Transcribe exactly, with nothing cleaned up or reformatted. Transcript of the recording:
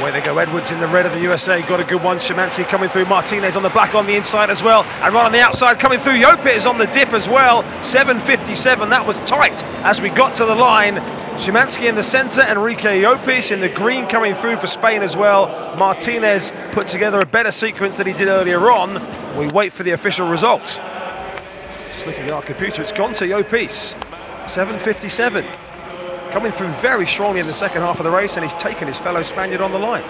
Away they go, Edwards in the red of the U S A, got a good one. Szymanski coming through, Martinez on the back on the inside as well, and right on the outside coming through, Llopis on the dip as well. Seven fifty-seven, that was tight as we got to the line. Szymanski in the centre, Enrique Llopis in the green coming through for Spain as well. Martinez put together a better sequence than he did earlier on. We wait for the official result. Just looking at our computer, it's gone to Llopis. seven fifty-seven. Coming through very strongly in the second half of the race, and he's taken his fellow Spaniard on the line.